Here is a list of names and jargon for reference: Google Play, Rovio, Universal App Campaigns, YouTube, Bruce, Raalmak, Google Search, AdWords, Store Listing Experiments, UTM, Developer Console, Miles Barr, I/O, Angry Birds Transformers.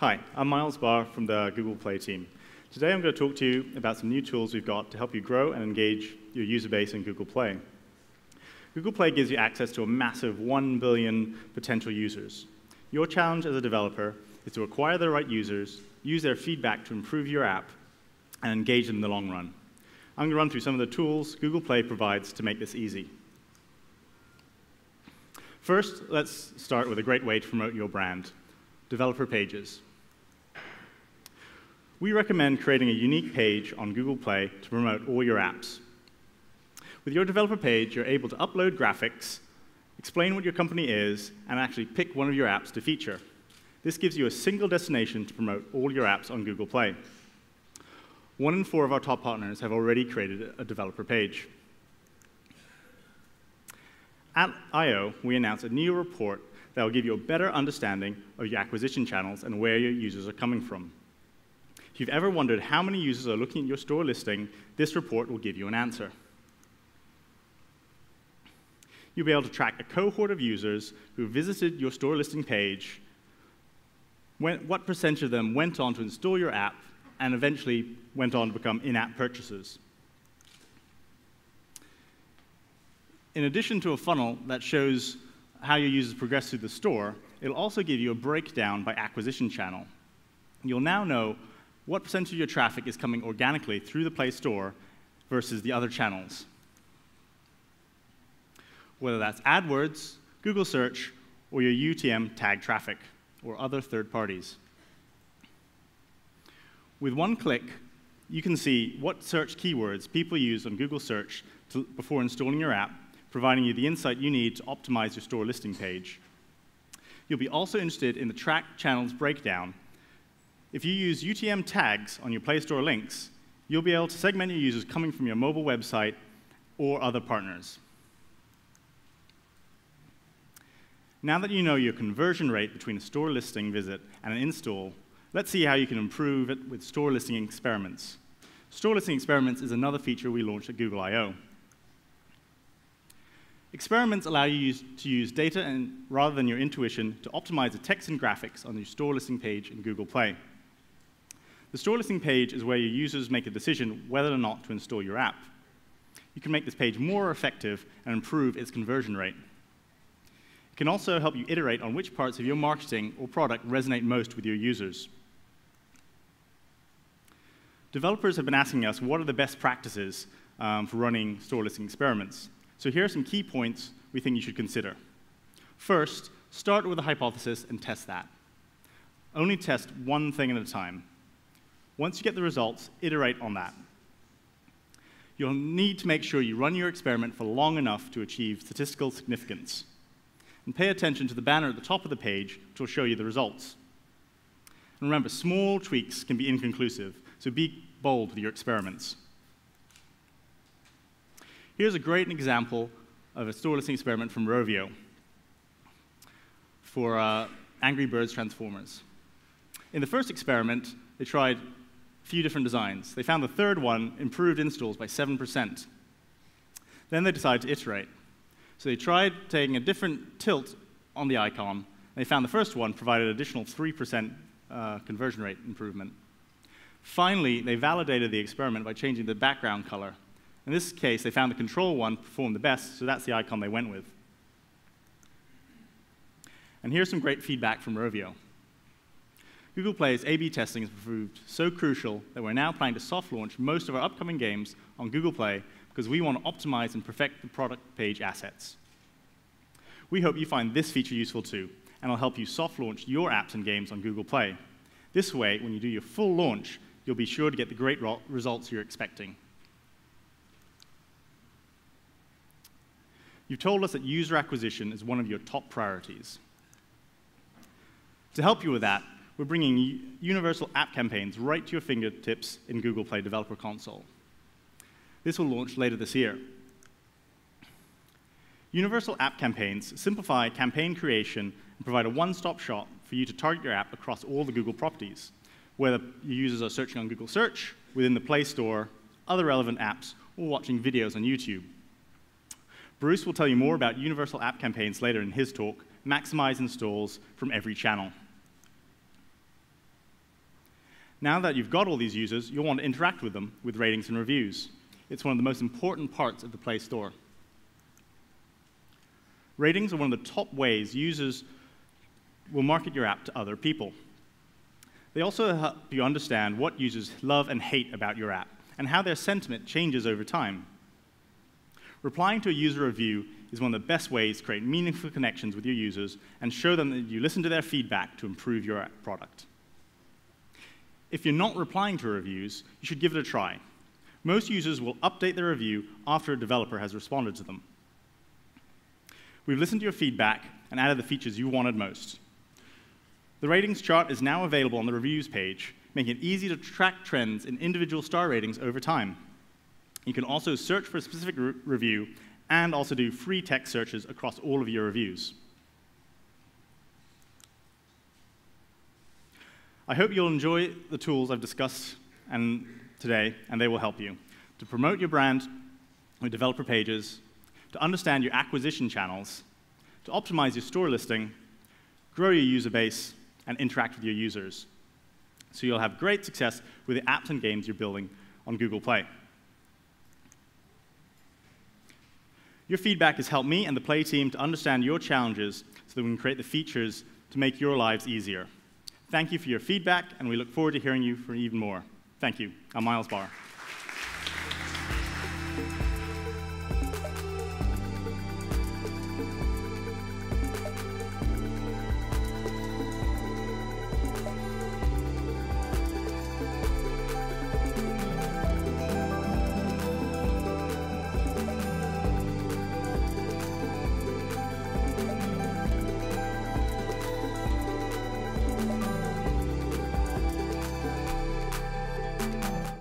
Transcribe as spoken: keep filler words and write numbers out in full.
Hi, I'm Miles Barr from the Google Play team. Today I'm going to talk to you about some new tools we've got to help you grow and engage your user base in Google Play. Google Play gives you access to a massive one billion potential users. Your challenge as a developer is to acquire the right users, use their feedback to improve your app, and engage them in the long run. I'm going to run through some of the tools Google Play provides to make this easy. First, let's start with a great way to promote your brand, developer pages. We recommend creating a unique page on Google Play to promote all your apps. With your developer page, you're able to upload graphics, explain what your company is, and actually pick one of your apps to feature. This gives you a single destination to promote all your apps on Google Play. One in four of our top partners have already created a developer page. At I O, we announced a new report that will give you a better understanding of your acquisition channels and where your users are coming from. If you've ever wondered how many users are looking at your store listing, this report will give you an answer. You'll be able to track a cohort of users who visited your store listing page, went, what percentage of them went on to install your app, and eventually went on to become in-app purchases. In addition to a funnel that shows how your users progress through the store, it'll also give you a breakdown by acquisition channel. You'll now know what percentage of your traffic is coming organically through the Play Store versus the other channels. Whether that's AdWords, Google Search, or your U T M tag traffic, or other third parties. With one click, you can see what search keywords people use on Google Search to, before installing your app, providing you the insight you need to optimize your store listing page. You'll be also interested in the track channels breakdown. If you use U T M tags on your Play Store links, you'll be able to segment your users coming from your mobile website or other partners. Now that you know your conversion rate between a store listing visit and an install, let's see how you can improve it with store listing experiments. Store listing experiments is another feature we launched at Google I O. Experiments allow you to use data and, rather than your intuition to optimize the text and graphics on your store listing page in Google Play. The store listing page is where your users make a decision whether or not to install your app. You can make this page more effective and improve its conversion rate. It can also help you iterate on which parts of your marketing or product resonate most with your users. Developers have been asking us what are the best practices um, for running store listing experiments. So here are some key points we think you should consider. First, start with a hypothesis and test that. Only test one thing at a time. Once you get the results, iterate on that. You'll need to make sure you run your experiment for long enough to achieve statistical significance. And pay attention to the banner at the top of the page, which will show you the results. And remember, small tweaks can be inconclusive, so be bold with your experiments. Here's a great example of a store listing experiment from Rovio for uh, Angry Birds Transformers. In the first experiment, they tried a few different designs. They found the third one improved installs by seven percent. Then they decided to iterate. So they tried taking a different tilt on the icon. They found the first one provided an additional three percent uh, conversion rate improvement. Finally, they validated the experiment by changing the background color. In this case, they found the control one performed the best, so that's the icon they went with. And here's some great feedback from Rovio. Google Play's A B testing has proved so crucial that we're now planning to soft launch most of our upcoming games on Google Play because we want to optimize and perfect the product page assets. We hope you find this feature useful too, and it'll help you soft launch your apps and games on Google Play. This way, when you do your full launch, you'll be sure to get the great results you're expecting. You've told us that user acquisition is one of your top priorities. To help you with that, we're bringing Universal App Campaigns right to your fingertips in Google Play Developer Console. This will launch later this year. Universal App Campaigns simplify campaign creation and provide a one-stop shop for you to target your app across all the Google properties, whether your users are searching on Google Search, within the Play Store, other relevant apps, or watching videos on YouTube. Bruce will tell you more about Universal App Campaigns later in his talk, Maximize Installs from Every Channel. Now that you've got all these users, you'll want to interact with them with ratings and reviews. It's one of the most important parts of the Play Store. Ratings are one of the top ways users will market your app to other people. They also help you understand what users love and hate about your app and how their sentiment changes over time. Replying to a user review is one of the best ways to create meaningful connections with your users and show them that you listen to their feedback to improve your product. If you're not replying to reviews, you should give it a try. Most users will update their review after a developer has responded to them. We've listened to your feedback and added the features you wanted most. The ratings chart is now available on the reviews page, making it easy to track trends in individual star ratings over time. You can also search for a specific re review and also do free text searches across all of your reviews. I hope you'll enjoy the tools I've discussed and today, and they will help you to promote your brand with developer pages, to understand your acquisition channels, to optimize your store listing, grow your user base, and interact with your users. So you'll have great success with the apps and games you're building on Google Play. Your feedback has helped me and the Play team to understand your challenges so that we can create the features to make your lives easier. Thank you for your feedback, and we look forward to hearing you for even more. Thank you. I'm Miles Barr.